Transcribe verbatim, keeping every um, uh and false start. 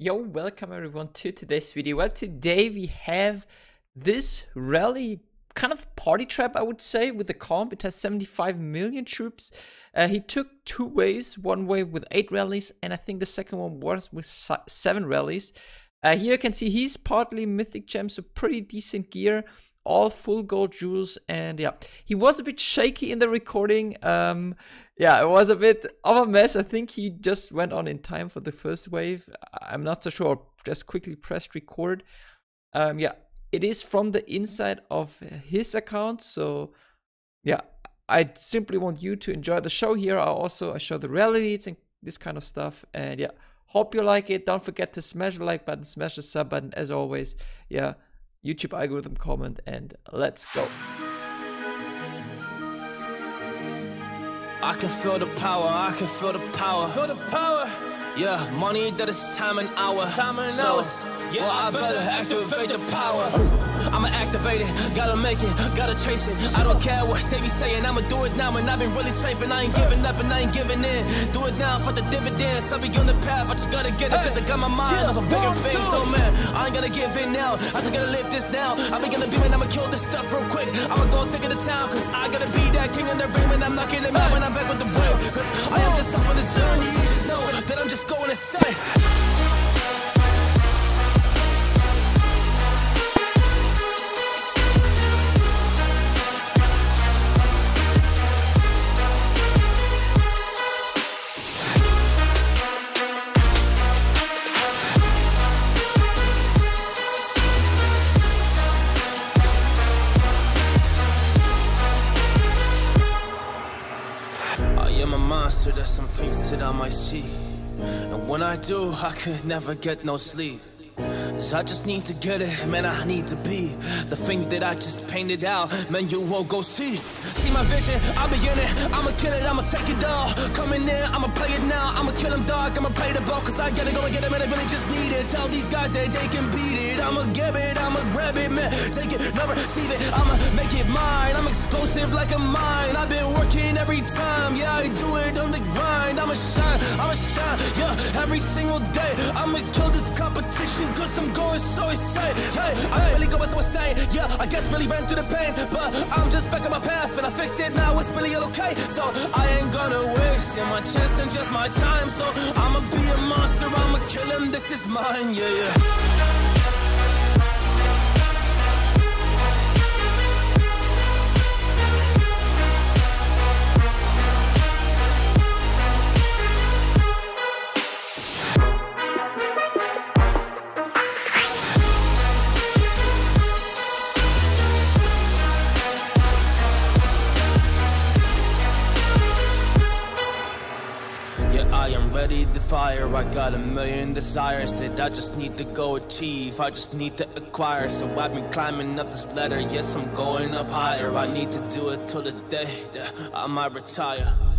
Yo, welcome everyone to today's video. Well, today we have this rally kind of party trap, I would say, with the comp. It has seventy-five million troops. Uh, he took two waves, one wave with eight rallies, and I think the second one was with seven rallies. Uh, here you can see he's partly mythic gems, so pretty decent gear, all full gold jewels, and yeah, he was a bit shaky in the recording. Um, yeah, it was a bit of a mess. I think he just went on in time for the first wave. I'm not so sure. Just quickly pressed record. Um, yeah, it is from the inside of his account. So yeah, I simply want you to enjoy the show here. I also I show the rally leads and this kind of stuff. And yeah, hope you like it. Don't forget to smash the like button, smash the sub button as always. Yeah. YouTube algorithm comment, and let's go. I can feel the power, I can feel the power, feel the power. Yeah, money that is time and hour, time and so, hour. Yeah, well, I, I better, better activate, activate the power. I'ma activate it, gotta make it, gotta chase it. I don't care what they be saying, I'ma do it now. And I've been really safe, and I ain't giving up, and I ain't giving in. Do it now for the dividends, I'll be on the path. I just gotta get it, cause I got my mind on some bigger things. So man, I ain't gonna give in now, I just gotta live this now. I be gonna be man, I'ma kill this stuff real quick. I'ma go take it to town, cause I gotta be that king in the ring. And I'm not getting mad when I'm back with the real, cause I am just up on the journey. Just know that I'm just going to say monster, there's some things that I might see, and when I do, I could never get no sleep. Cause I just need to get it, man, I need to be the thing that I just painted out, man, you won't go see. See my vision, I'll be in it, I'ma kill it, I'ma take it all. Coming in, I'ma play it now, I'ma kill him dog, I'ma play the ball. Cause I gotta go and get it, man, I really just need it. Tell these guys that they can beat it, I'ma give it, I'ma grab it, man, take it, never receive it, I'ma make it mine. I'm explosive like a mine, I've been working every time, yeah, I do it on the grind. I'ma shine, I'ma shine, yeah, every single day. I'ma kill this competition, cause I'm going so insane. Hey, I really go so insane. Yeah, I guess really ran through the pain, but I'm just back on my path and I fixed it now. It's really okay, so I ain't gonna waste yeah, my chance and just my time. So I'ma be a monster, I'ma kill him. This is mine, yeah, yeah. Ready the fire, I got a million desires that I just need to go achieve, I just need to acquire. So I've been climbing up this ladder, yes I'm going up higher. I need to do it till the day that I might retire.